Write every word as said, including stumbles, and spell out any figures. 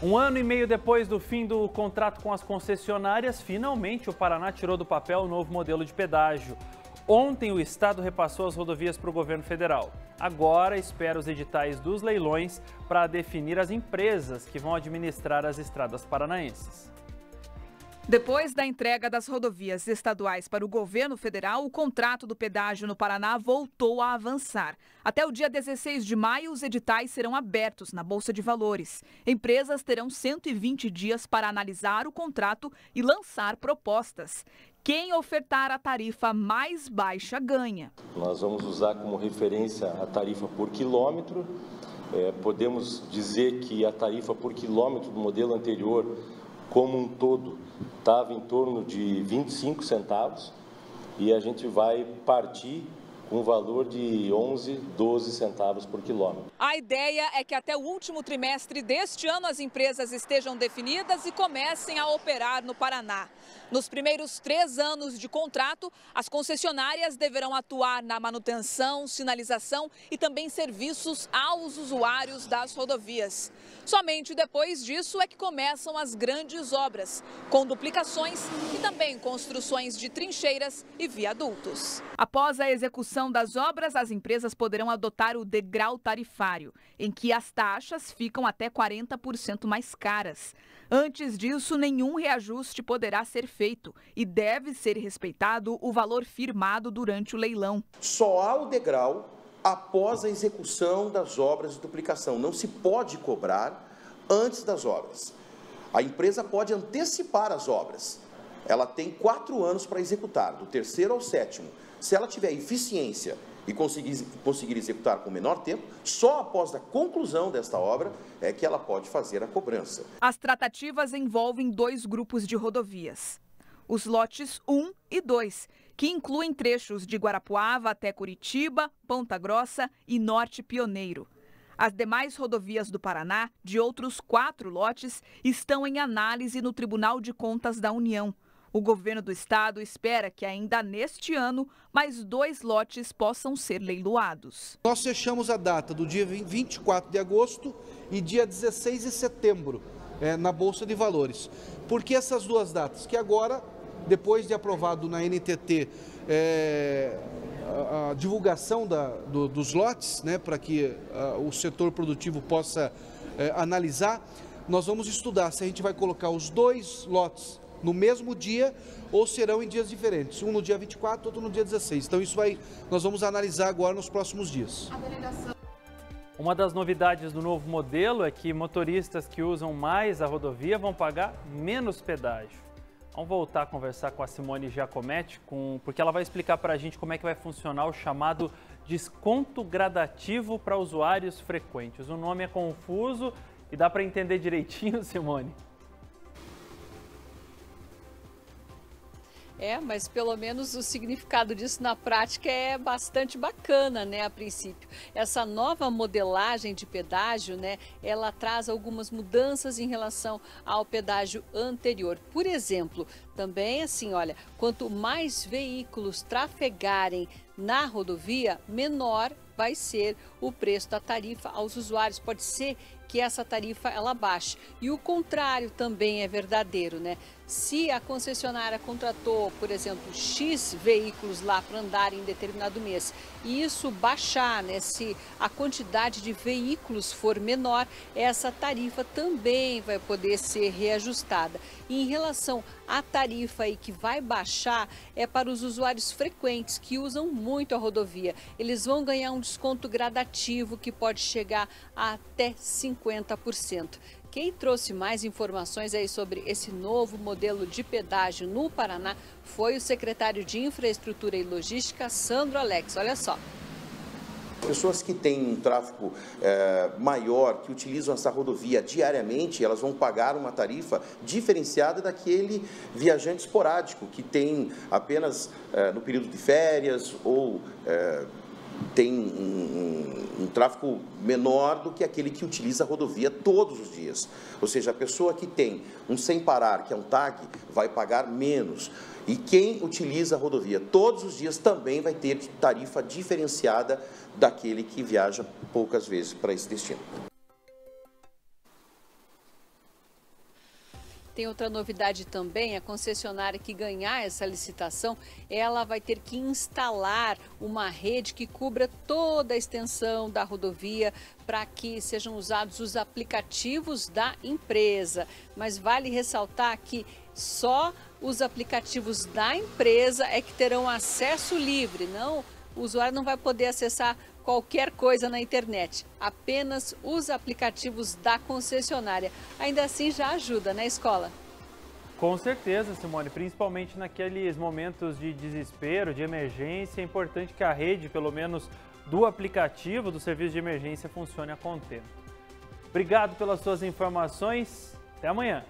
Um ano e meio depois do fim do contrato com as concessionárias, finalmente o Paraná tirou do papel o novo modelo de pedágio. Ontem o Estado repassou as rodovias para o governo federal. Agora espera os editais dos leilões para definir as empresas que vão administrar as estradas paranaenses. Depois da entrega das rodovias estaduais para o governo federal, o contrato do pedágio no Paraná voltou a avançar. Até o dia dezesseis de maio, os editais serão abertos na Bolsa de Valores. Empresas terão cento e vinte dias para analisar o contrato e lançar propostas. Quem ofertar a tarifa mais baixa ganha. Nós vamos usar como referência a tarifa por quilômetro. É, podemos dizer que a tarifa por quilômetro do modelo anterior, como um todo, estava em torno de vinte e cinco centavos e a gente vai partir com um valor de onze, doze centavos por quilômetro. A ideia é que até o último trimestre deste ano as empresas estejam definidas e comecem a operar no Paraná. Nos primeiros três anos de contrato, as concessionárias deverão atuar na manutenção, sinalização e também serviços aos usuários das rodovias. Somente depois disso é que começam as grandes obras, com duplicações e também construções de trincheiras e viadutos. Após a execução das obras, as empresas poderão adotar o degrau tarifário, em que as taxas ficam até quarenta por cento mais caras. Antes disso, nenhum reajuste poderá ser feito e deve ser respeitado o valor firmado durante o leilão. Só há o degrau após a execução das obras de duplicação. Não se pode cobrar antes das obras. A empresa pode antecipar as obras. Ela tem quatro anos para executar, do terceiro ao sétimo. Se ela tiver eficiência e conseguir, conseguir executar com menor tempo, só após a conclusão desta obra é que ela pode fazer a cobrança. As tratativas envolvem dois grupos de rodovias. Os lotes um e dois, que incluem trechos de Guarapuava até Curitiba, Ponta Grossa e Norte Pioneiro. As demais rodovias do Paraná, de outros quatro lotes, estão em análise no Tribunal de Contas da União. O governo do estado espera que ainda neste ano, mais dois lotes possam ser leiloados. Nós fechamos a data do dia vinte e quatro de agosto e dia dezesseis de setembro, é, na Bolsa de Valores. Por que essas duas datas? Que agora, depois de aprovado na N T T é, a, a divulgação da, do, dos lotes, né, para que a, o setor produtivo possa é, analisar, nós vamos estudar se a gente vai colocar os dois lotes no mesmo dia ou serão em dias diferentes, um no dia vinte e quatro, outro no dia dezesseis. Então isso aí nós vamos analisar agora nos próximos dias. Uma das novidades do novo modelo é que motoristas que usam mais a rodovia vão pagar menos pedágio. Vamos voltar a conversar com a Simone Giacometti, com... porque ela vai explicar para a gente como é que vai funcionar o chamado desconto gradativo para usuários frequentes. O nome é confuso e dá para entender direitinho, Simone? É, mas pelo menos o significado disso na prática é bastante bacana, né, a princípio. Essa nova modelagem de pedágio, né, ela traz algumas mudanças em relação ao pedágio anterior. Por exemplo, também assim, olha, quanto mais veículos trafegarem na rodovia, menor vai ser o preço da tarifa aos usuários. Pode ser que essa tarifa ela baixe. E o contrário também é verdadeiro, né? Se a concessionária contratou, por exemplo, X veículos lá para andar em determinado mês e isso baixar, né? Se a quantidade de veículos for menor, essa tarifa também vai poder ser reajustada. E em relação à tarifa aí que vai baixar, é para os usuários frequentes que usam muito a rodovia. Eles vão ganhar um desconto gradativo que pode chegar a até cinquenta por cento. Quem trouxe mais informações aí sobre esse novo modelo de pedágio no Paraná foi o secretário de Infraestrutura e Logística, Sandro Alex. Olha só. Pessoas que têm um tráfego é, maior, que utilizam essa rodovia diariamente, elas vão pagar uma tarifa diferenciada daquele viajante esporádico que tem apenas é, no período de férias ou é, tem um, um, um tráfego menor do que aquele que utiliza a rodovia todos os dias. Ou seja, a pessoa que tem um sem parar, que é um tag, vai pagar menos. E quem utiliza a rodovia todos os dias também vai ter tarifa diferenciada daquele que viaja poucas vezes para esse destino. Tem outra novidade também, a concessionária que ganhar essa licitação, ela vai ter que instalar uma rede que cubra toda a extensão da rodovia para que sejam usados os aplicativos da empresa. Mas vale ressaltar que só os aplicativos da empresa é que terão acesso livre, não, o usuário não vai poder acessar qualquer coisa na internet, apenas os aplicativos da concessionária. Ainda assim já ajuda, né, Escola? Com certeza, Simone, principalmente naqueles momentos de desespero, de emergência, é importante que a rede, pelo menos do aplicativo do serviço de emergência, funcione a contento. Obrigado pelas suas informações, até amanhã!